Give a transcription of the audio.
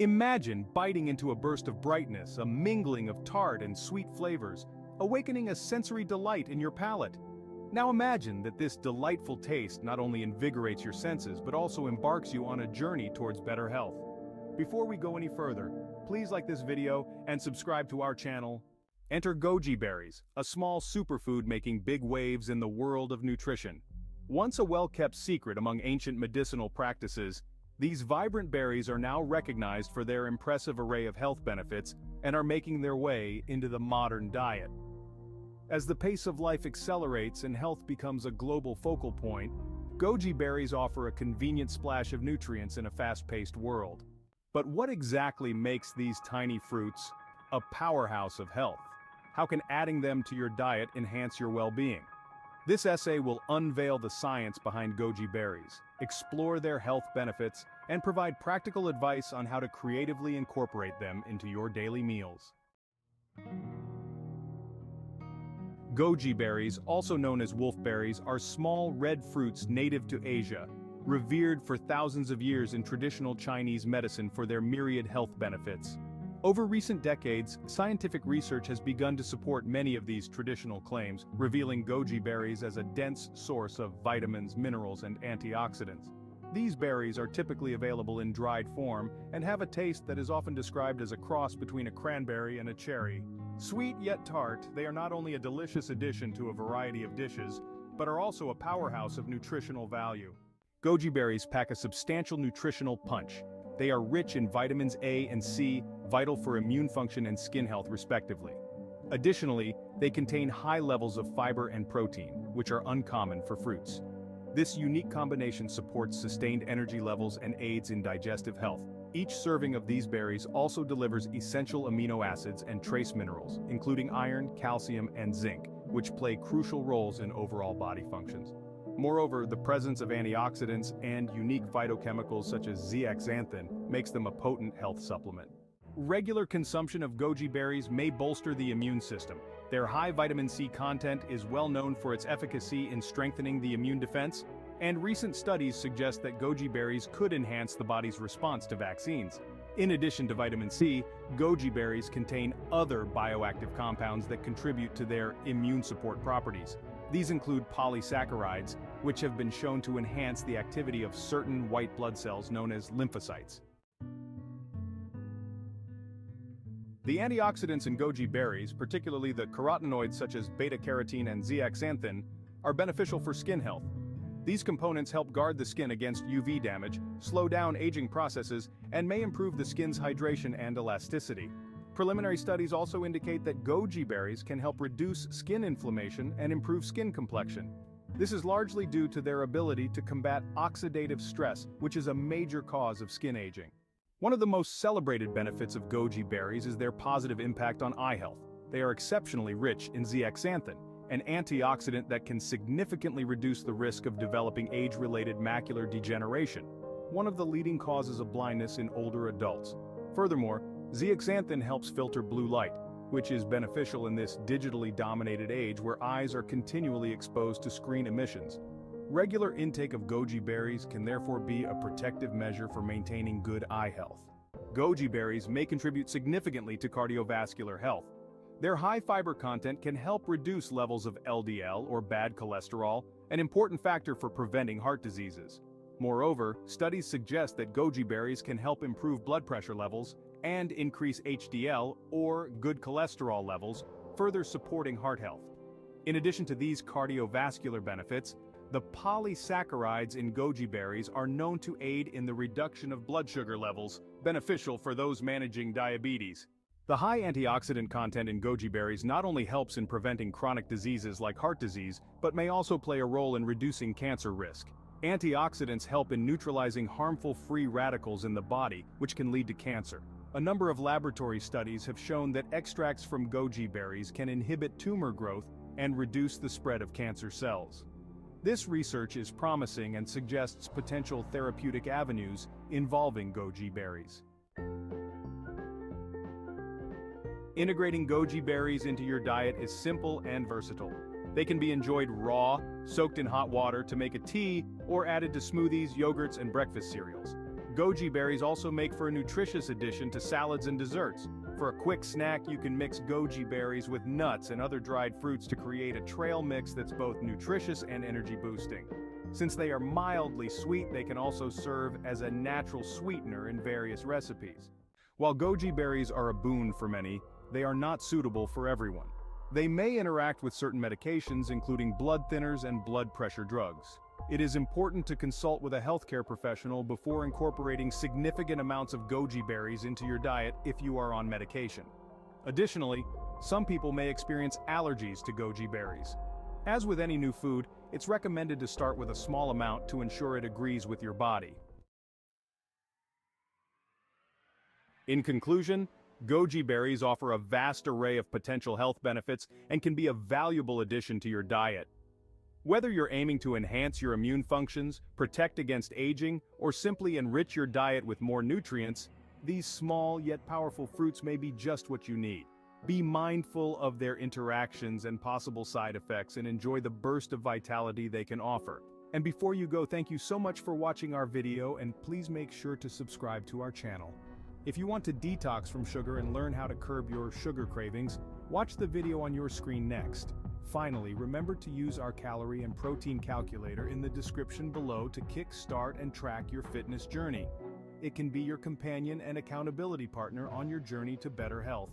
Imagine biting into a burst of brightness, a mingling of tart and sweet flavors, awakening a sensory delight in your palate. Now imagine that this delightful taste not only invigorates your senses but also embarks you on a journey towards better health. Before we go any further, please like this video and subscribe to our channel. Enter goji berries, a small superfood making big waves in the world of nutrition. Once a well-kept secret among ancient medicinal practices, these vibrant berries are now recognized for their impressive array of health benefits and are making their way into the modern diet. As the pace of life accelerates and health becomes a global focal point, goji berries offer a convenient splash of nutrients in a fast-paced world. But what exactly makes these tiny fruits a powerhouse of health? How can adding them to your diet enhance your well-being? This essay will unveil the science behind goji berries, explore their health benefits, and provide practical advice on how to creatively incorporate them into your daily meals. Goji berries, also known as wolfberries, are small red fruits native to Asia, revered for thousands of years in traditional Chinese medicine for their myriad health benefits. Over recent decades, scientific research has begun to support many of these traditional claims, revealing goji berries as a dense source of vitamins, minerals, and antioxidants. These berries are typically available in dried form and have a taste that is often described as a cross between a cranberry and a cherry. Sweet yet tart, they are not only a delicious addition to a variety of dishes, but are also a powerhouse of nutritional value. Goji berries pack a substantial nutritional punch. They are rich in vitamins A and C, vital for immune function and skin health respectively. Additionally, they contain high levels of fiber and protein, which are uncommon for fruits. This unique combination supports sustained energy levels and aids in digestive health. Each serving of these berries also delivers essential amino acids and trace minerals, including iron, calcium, and zinc, which play crucial roles in overall body functions. Moreover, the presence of antioxidants and unique phytochemicals such as zeaxanthin makes them a potent health supplement. Regular consumption of goji berries may bolster the immune system. Their high vitamin C content is well known for its efficacy in strengthening the immune defense, and recent studies suggest that goji berries could enhance the body's response to vaccines. In addition to vitamin C, goji berries contain other bioactive compounds that contribute to their immune support properties. These include polysaccharides, which have been shown to enhance the activity of certain white blood cells known as lymphocytes. The antioxidants in goji berries, particularly the carotenoids such as beta-carotene and zeaxanthin, are beneficial for skin health. These components help guard the skin against UV damage, slow down aging processes, and may improve the skin's hydration and elasticity. Preliminary studies also indicate that goji berries can help reduce skin inflammation and improve skin complexion. This is largely due to their ability to combat oxidative stress, which is a major cause of skin aging. One of the most celebrated benefits of goji berries is their positive impact on eye health. They are exceptionally rich in zeaxanthin, an antioxidant that can significantly reduce the risk of developing age-related macular degeneration, one of the leading causes of blindness in older adults. Furthermore, zeaxanthin helps filter blue light, which is beneficial in this digitally dominated age where eyes are continually exposed to screen emissions. Regular intake of goji berries can therefore be a protective measure for maintaining good eye health. Goji berries may contribute significantly to cardiovascular health. Their high fiber content can help reduce levels of LDL or bad cholesterol, an important factor for preventing heart diseases. Moreover, studies suggest that goji berries can help improve blood pressure levels and increase HDL or good cholesterol levels, further supporting heart health. In addition to these cardiovascular benefits, the polysaccharides in goji berries are known to aid in the reduction of blood sugar levels, beneficial for those managing diabetes. The high antioxidant content in goji berries not only helps in preventing chronic diseases like heart disease, but may also play a role in reducing cancer risk. Antioxidants help in neutralizing harmful free radicals in the body, which can lead to cancer. A number of laboratory studies have shown that extracts from goji berries can inhibit tumor growth and reduce the spread of cancer cells. This research is promising and suggests potential therapeutic avenues involving goji berries. Integrating goji berries into your diet is simple and versatile. They can be enjoyed raw, soaked in hot water to make a tea, or added to smoothies, yogurts, and breakfast cereals. Goji berries also make for a nutritious addition to salads and desserts. For a quick snack, you can mix goji berries with nuts and other dried fruits to create a trail mix that's both nutritious and energy boosting. Since they are mildly sweet, they can also serve as a natural sweetener in various recipes. While goji berries are a boon for many, they are not suitable for everyone. They may interact with certain medications, including blood thinners and blood pressure drugs. It is important to consult with a healthcare professional before incorporating significant amounts of goji berries into your diet if you are on medication. Additionally, some people may experience allergies to goji berries. As with any new food, it's recommended to start with a small amount to ensure it agrees with your body. In conclusion, goji berries offer a vast array of potential health benefits and can be a valuable addition to your diet. Whether you're aiming to enhance your immune functions, protect against aging, or simply enrich your diet with more nutrients, these small yet powerful fruits may be just what you need. Be mindful of their interactions and possible side effects and enjoy the burst of vitality they can offer. And before you go, thank you so much for watching our video, and please make sure to subscribe to our channel. If you want to detox from sugar and learn how to curb your sugar cravings, watch the video on your screen next. Finally, remember to use our calorie and protein calculator in the description below to kickstart and track your fitness journey. It can be your companion and accountability partner on your journey to better health.